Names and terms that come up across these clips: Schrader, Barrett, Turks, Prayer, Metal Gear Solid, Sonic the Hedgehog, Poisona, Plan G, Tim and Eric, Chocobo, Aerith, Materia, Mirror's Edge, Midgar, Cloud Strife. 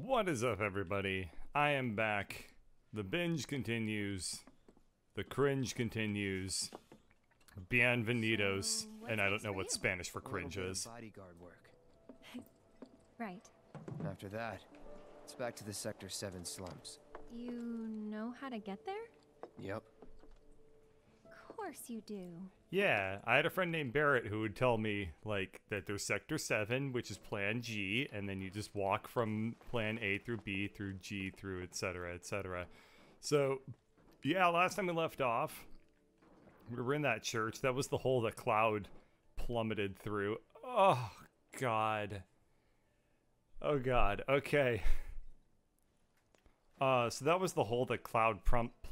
What is up, everybody? I am back. The binge continues. The cringe continues. Bienvenidos. So, and I don't know what Spanish for cringe is. Bodyguard work. Right. After that, it's back to the Sector 7 slums. You know how to get there? Yep. Of course you do. Yeah, I had a friend named Barrett who would tell me, like, that there's Sector 7, which is Plan G, and then you just walk from Plan A through B through G through etc., etc. So, yeah, last time we left off, we were in that church. That was the hole that Cloud plummeted through. Oh, God. Oh, God. Okay. So that was the hole that Cloud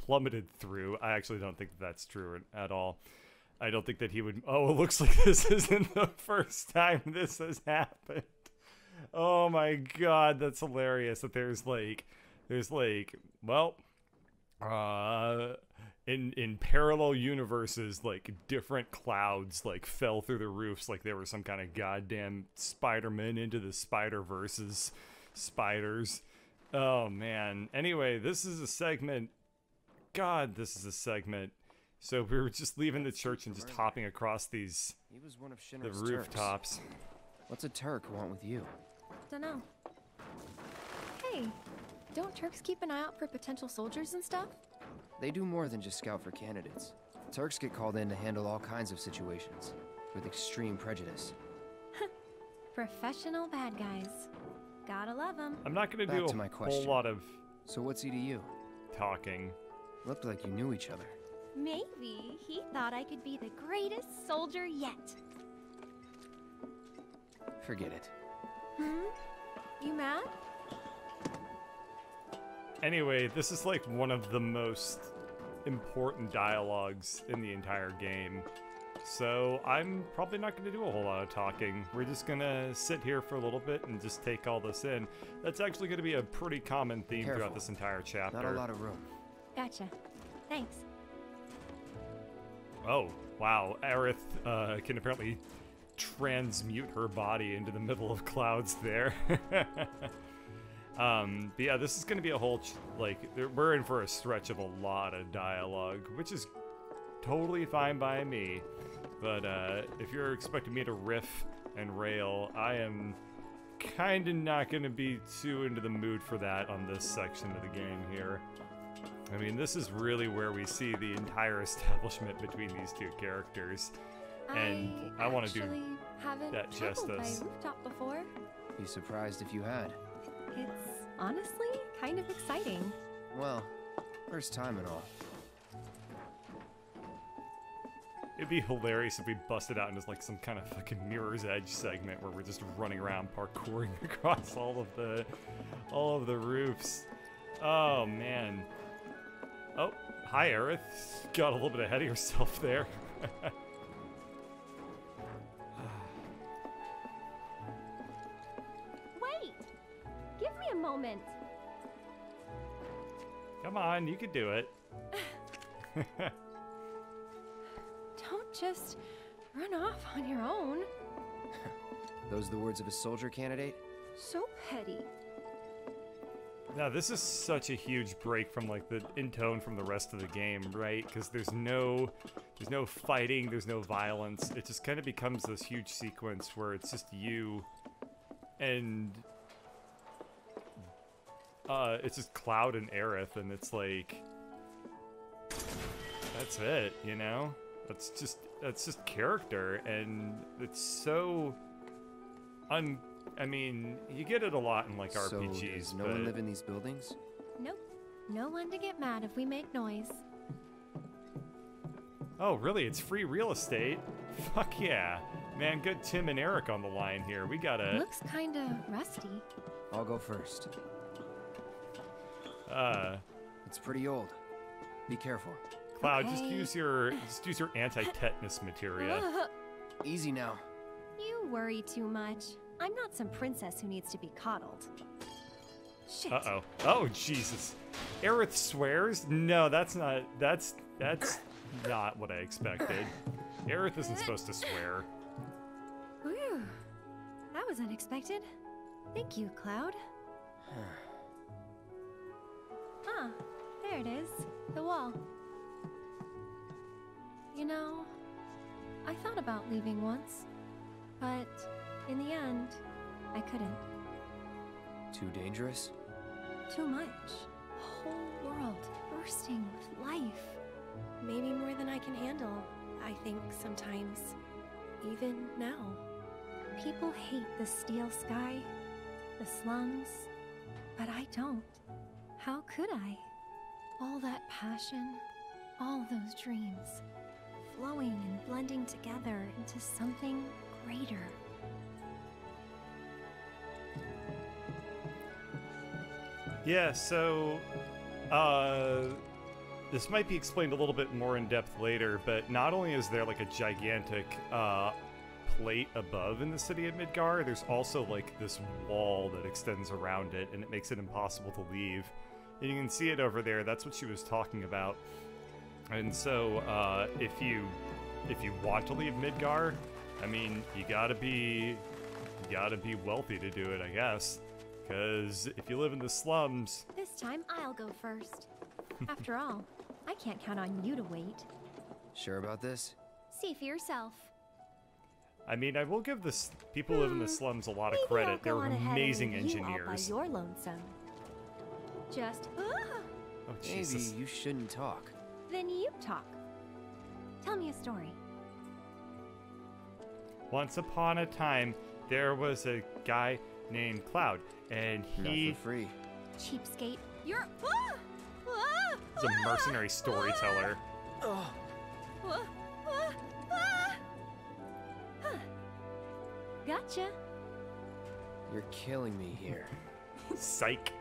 plummeted through. I actually don't think that's true at all. I don't think that he would... Oh, it looks like this isn't the first time this has happened. Oh my God, that's hilarious. That there's like, well, in parallel universes, like different Clouds like fell through the roofs, like they were some kind of goddamn Spider-Man into the Spider-Verses spiders. Oh, man. Anyway, this is a segment. God, this is a segment. So we were just leaving the church and just hopping across these... He was one of the rooftops. Turks. What's a Turk want with you? Dunno. Hey, don't Turks keep an eye out for potential soldiers and stuff? They do more than just scout for candidates. Turks get called in to handle all kinds of situations with extreme prejudice. Professional bad guys. Gotta love him. I'm not gonna do a whole lot of... So what's he to you? Talking. Looked like you knew each other. Maybe he thought I could be the greatest soldier yet. Forget it. Hmm? You mad? Anyway, this is like one of the most important dialogues in the entire game. So I'm probably not going to do a whole lot of talking. We're just going to sit here for a little bit and just take all this in. That's actually going to be a pretty common theme throughout this entire chapter. Not a lot of room. Gotcha. Thanks. Oh, wow. Aerith can apparently transmute her body into the middle of Clouds there. But yeah, this is going to be a whole... we're in for a stretch of a lot of dialogue, which is... totally fine by me, but if you're expecting me to riff and rail, I am kind of not going to be too into the mood for that on this section of the game here. I mean, this is really where we see the entire establishment between these two characters, and I want to do that justice. Be surprised if you had. It's honestly kind of exciting. Well, first time and all. It'd be hilarious if we busted out into like some kind of fucking Mirror's Edge segment where we're just running around parkouring across all of the roofs. Oh man. Oh, hi Aerith. Got a little bit ahead of yourself there. Wait! Give me a moment. Come on, you could do it. Just run off on your own. Those are the words of a soldier candidate? So petty. Now, this is such a huge break from like the intone from the rest of the game, right? Because there's no fighting, there's no violence. It just kind of becomes this huge sequence where it's just you and it's just Cloud and Aerith, and it's like that's it, you know? That's just character, and it's so I mean, you get it a lot in like RPGs. Does no one live in these buildings? Nope. No one to get mad if we make noise. Oh, really? It's free real estate? Fuck yeah. Man, good Tim and Eric on the line here. We gotta... Looks kinda rusty. I'll go first. It's pretty old. Be careful. Cloud, okay. just use your anti-tetanus materia. Easy now. You worry too much. I'm not some princess who needs to be coddled. Shit. Uh-oh. Oh, Jesus. Aerith swears? No, that's not what I expected. Aerith isn't supposed to swear. Whew. That was unexpected. Thank you, Cloud. Ah, there it is. The wall. You know, I thought about leaving once, but in the end, I couldn't. Too dangerous? Too much. Whole world bursting with life. Maybe more than I can handle, I think sometimes. Even now. People hate the steel sky, the slums, but I don't. How could I? All that passion, all those dreams, flowing and blending together into something greater. Yeah, so, this might be explained a little bit more in depth later, but not only is there like a gigantic, plate above in the city of Midgar, there's also like this wall that extends around it, and it makes it impossible to leave. And you can see it over there. That's what she was talking about. And so, if you want to leave Midgar, I mean, you gotta be wealthy to do it, I guess. Because if you live in the slums... This time I'll go first. After all, I can't count on you to wait. Sure about this? See for yourself. I mean, I will give the people who live in the slums a lot of credit. They're amazing engineers. You all by your lonesome. Just, oh, Jesus. Maybe you shouldn't talk. Then you talk. Tell me a story. Once upon a time, there was a guy named Cloud, and he... Not for free. Cheapskate. You're... He's a mercenary storyteller. Gotcha. You're killing me here. Psych.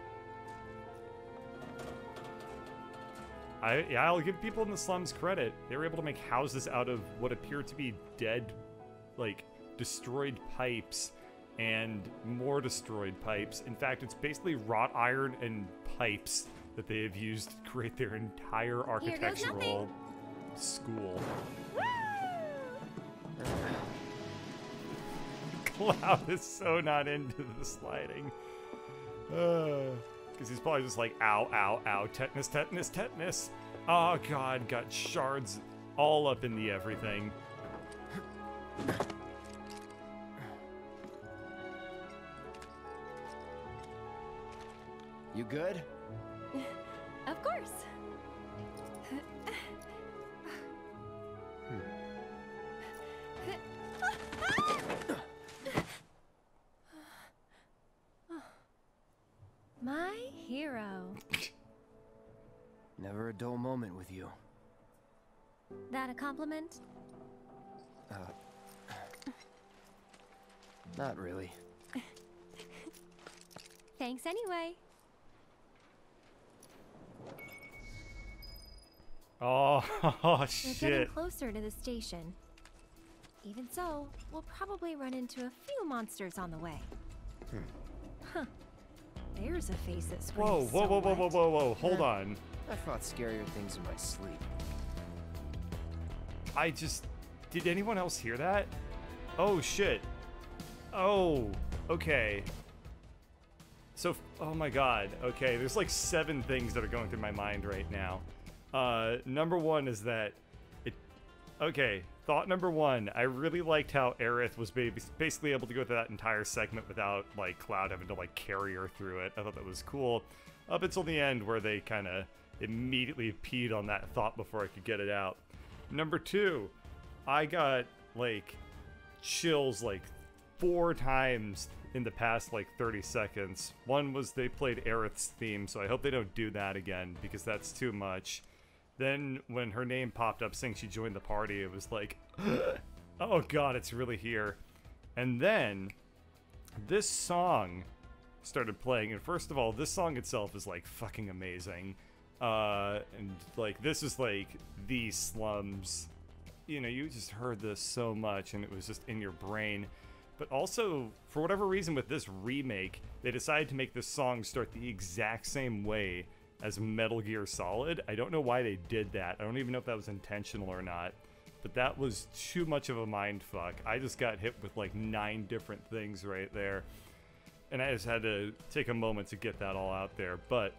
I'll give people in the slums credit. They were able to make houses out of what appear to be dead, like, destroyed pipes and more destroyed pipes. In fact, it's basically wrought iron and pipes that they have used to create their entire architectural school. Woo! Cloud is so not into the sliding. Because he's probably just like, ow, ow, ow, tetanus, tetanus, tetanus. Oh, God, got shards all up in the everything. You good? Of course. My hero. Never a dull moment with you. That a compliment? Not really. Thanks anyway. Oh, shit. We're getting closer to the station. Even so, we'll probably run into a few monsters on the way. Huh. There's a face that swims. Whoa, whoa, whoa, whoa, whoa, whoa, whoa. Hold on. I fought scarier things in my sleep. I just... Did anyone else hear that? Oh, shit. Oh, okay. So, oh my god. Okay, there's like 7 things that are going through my mind right now. Number one is that it... Okay, thought number one. I really liked how Aerith was basically able to go through that entire segment without, like, Cloud having to, like, carry her through it. I thought that was cool. Up until the end where they kind of immediately peed on that thought before I could get it out. Number two, I got, like, chills, like, 4 times in the past, like, 30 seconds. One was they played Aerith's theme, so I hope they don't do that again because that's too much. Then, when her name popped up saying she joined the party, it was like, oh god, it's really here. And then, this song started playing, and first of all, this song itself is, like, fucking amazing. And, like, this is, like, the slums. You know, you just heard this so much, and it was just in your brain. But also, for whatever reason with this remake, they decided to make this song start the exact same way as Metal Gear Solid. I don't know why they did that. I don't even know if that was intentional or not, but that was too much of a mind fuck. I just got hit with like 9 different things right there. And I just had to take a moment to get that all out there. But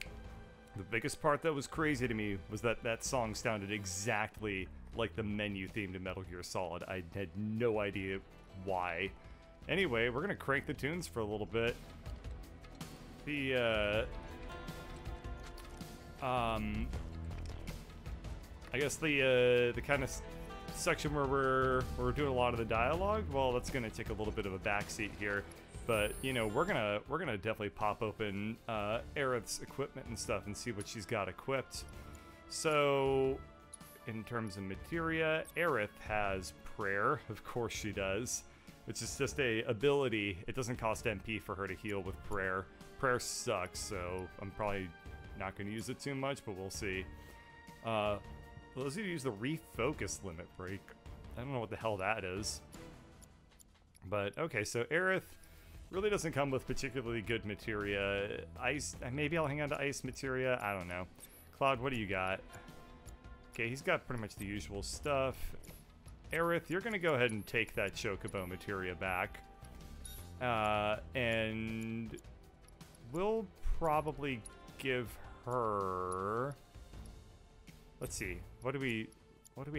the biggest part that was crazy to me was that that song sounded exactly like the menu theme to Metal Gear Solid. I had no idea why. Anyway, we're gonna crank the tunes for a little bit. The, I guess the kind of section where we're doing a lot of the dialogue, well, that's gonna take a little bit of a backseat here. But, you know, we're gonna definitely pop open Aerith's equipment and stuff and see what she's got equipped. So, in terms of Materia, Aerith has Prayer, of course she does. Which is just a ability, it doesn't cost MP for her to heal with Prayer. Prayer sucks, so I'm probably not gonna use it too much, but we'll see. Let's use the refocus limit break. I don't know what the hell that is. But, okay, so Aerith really doesn't come with particularly good materia. Ice, maybe I'll hang on to ice materia, I don't know. Cloud, what do you got? Okay, he's got pretty much the usual stuff. Aerith, you're gonna go ahead and take that Chocobo materia back. And we'll probably give her... Let's see, what do we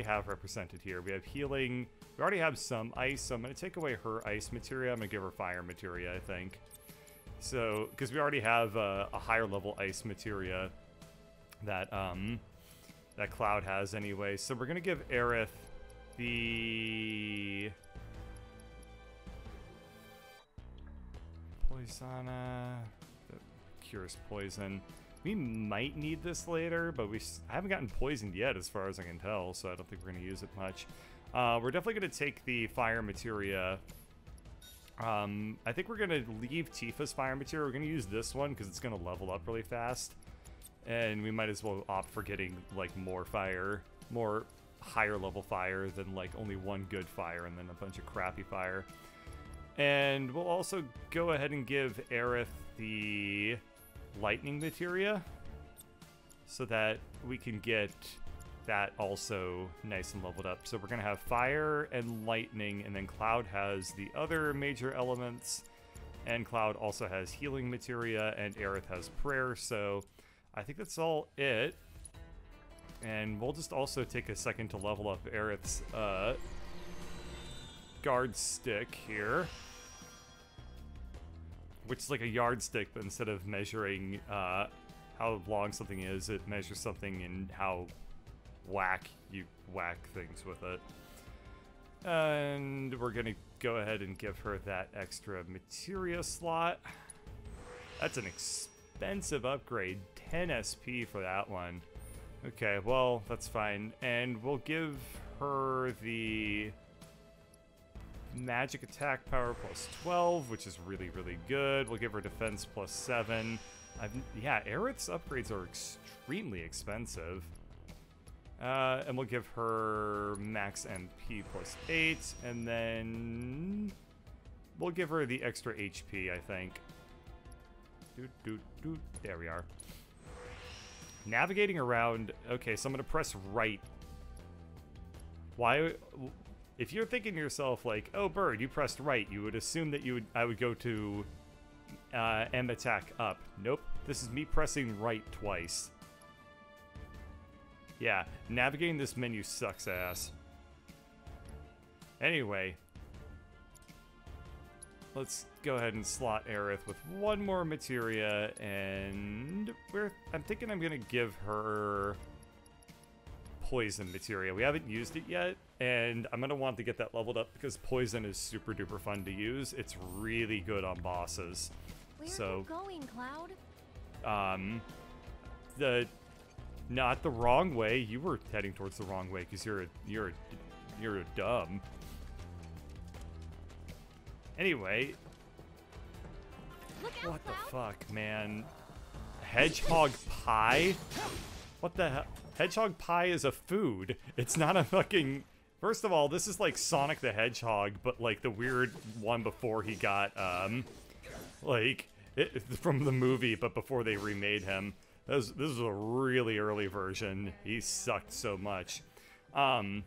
have represented here? We have healing, we already have some ice, so I'm gonna take away her ice materia, I'm gonna give her fire materia, I think. So, because we already have a higher level ice materia that, that Cloud has anyway. So we're gonna give Aerith the... Poisona, that cures poison. We might need this later, but I haven't gotten poisoned yet as far as I can tell, so I don't think we're going to use it much. We're definitely going to take the fire materia. I think we're going to leave Tifa's fire materia. We're going to use this one because it's going to level up really fast. And we might as well opt for getting like more fire, more higher level fire than like only one good fire and then a bunch of crappy fire. And we'll also go ahead and give Aerith the... lightning materia so that we can get that also nice and leveled up. So we're gonna have fire and lightning, and then Cloud has the other major elements, and Cloud also has healing materia, and Aerith has prayer. So I think that's all it, and we'll just also take a second to level up Aerith's guard stick here, which is like a yardstick, but instead of measuring how long something is, it measures something in how whack you whack things with it. And we're gonna go ahead and give her that extra materia slot. That's an expensive upgrade, 10 SP for that one. Okay, well, that's fine. And we'll give her the... magic attack power plus 12, which is really, really good. We'll give her defense plus 7. Yeah, Aerith's upgrades are extremely expensive. And we'll give her max MP plus 8, and then we'll give her the extra HP, I think. Doot, doot, doot. There we are. Navigating around. Okay, so I'm going to press right. Why... If you're thinking to yourself, like, oh, bird, you pressed right, you would assume that I would go to M attack up. Nope, this is me pressing right twice. Yeah, navigating this menu sucks ass. Anyway, let's go ahead and slot Aerith with one more materia, and I'm thinking I'm going to give her... poison materia. We haven't used it yet, and I'm gonna want to get that leveled up because poison is super duper fun to use. It's really good on bosses. Where are you going, Cloud? Not the wrong way. You were heading towards the wrong way because you're dumb. Anyway, look out, what Cloud. The fuck, man? Hedgehog pie? What the hell? Hedgehog pie is a food. It's not a fucking... First of all, this is like Sonic the Hedgehog, but like the weird one before he got, like, from the movie, but before they remade him. This is a really early version. He sucked so much. And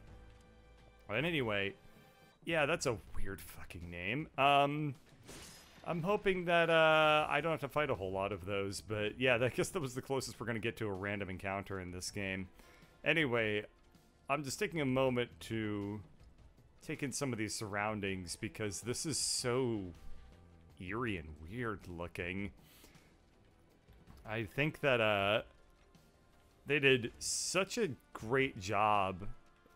anyway, yeah, that's a weird fucking name. I'm hoping that I don't have to fight a whole lot of those, but yeah, I guess that was the closest we're going to get to a random encounter in this game. Anyway, I'm just taking a moment to take in some of these surroundings because this is so eerie and weird looking. I think that they did such a great job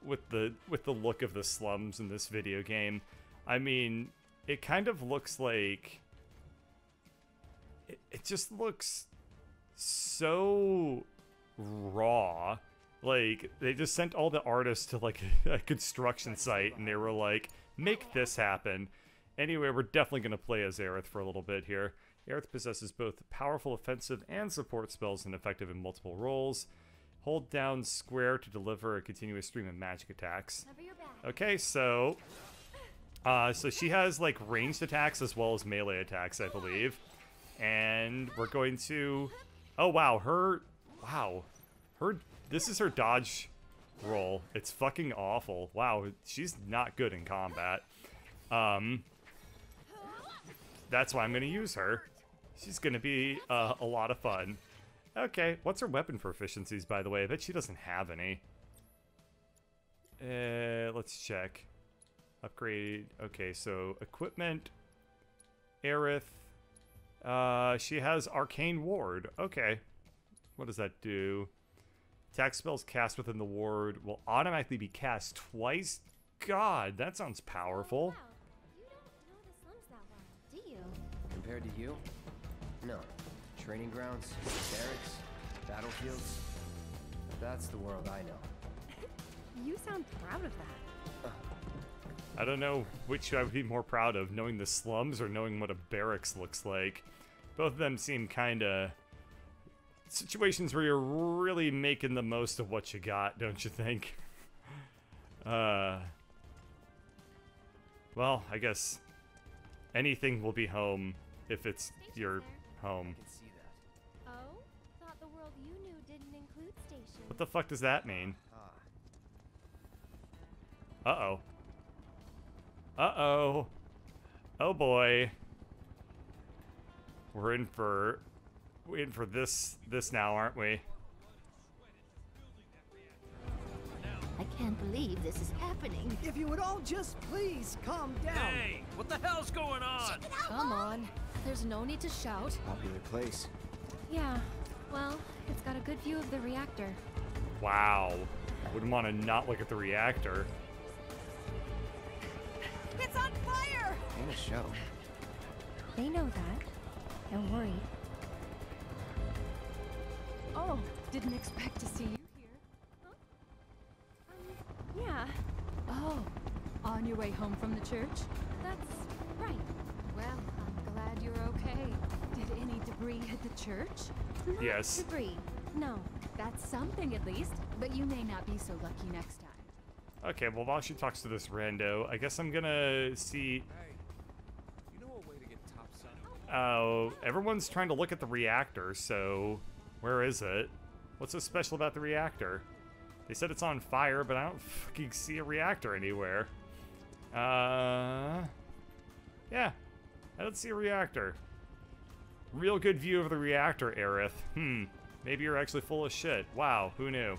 with the look of the slums in this video game. I mean, it kind of looks like it just looks so raw. Like, they just sent all the artists to, like, a construction site, and they were like, make this happen. Anyway, we're definitely going to play as Aerith for a little bit here. Aerith possesses both powerful offensive and support spells and effective in multiple roles. Hold down square to deliver a continuous stream of magic attacks. Okay, so... so she has, like, ranged attacks as well as melee attacks, I believe. And we're going to... Oh, wow, her... Wow. Her... This is her dodge roll. It's fucking awful. Wow, she's not good in combat. That's why I'm going to use her. She's going to be a lot of fun. Okay, what's her weapon proficiencies, by the way? I bet she doesn't have any. Let's check. Upgrade. Okay, so equipment. Aerith. She has Arcane Ward. Okay. What does that do? Attack spells cast within the ward will automatically be cast twice. God, that sounds powerful. Oh, wow. You don't know the slums that well, do you? Compared to you? No. Training grounds, barracks, battlefields. That's the world I know. You sound proud of that. I don't know which I would be more proud of, knowing the slums or knowing what a barracks looks like. Both of them seem kinda... situations where you're really making the most of what you got, don't you think? Well, I guess anything will be home if it's your home. Oh, thought the world you knew didn't include stations. What the fuck does that mean? Uh-oh. Uh-oh. Oh boy. We're in for this now, aren't we? I can't believe this is happening. If you would all just please calm down. Hey, what the hell's going on? Come on. There's no need to shout. Popular place. Yeah. Well, it's got a good view of the reactor. Wow. I wouldn't want to not look at the reactor. It's on fire! And a show. They know that. Don't worry. Oh, didn't expect to see you here. Huh? Yeah. Oh, on your way home from the church? That's right. Well, I'm glad you're okay. Did any debris hit the church? Not yes. Debris. No, that's something at least, but you may not be so lucky next time. Okay, well, while she talks to this rando, I guess I'm gonna see... Hey, you know a way to get topside? Oh, everyone's trying to look at the reactor, so... Where is it? What's so special about the reactor? They said it's on fire, but I don't fucking see a reactor anywhere. Yeah. I don't see a reactor. Real good view of the reactor, Aerith. Maybe you're actually full of shit. Wow, who knew?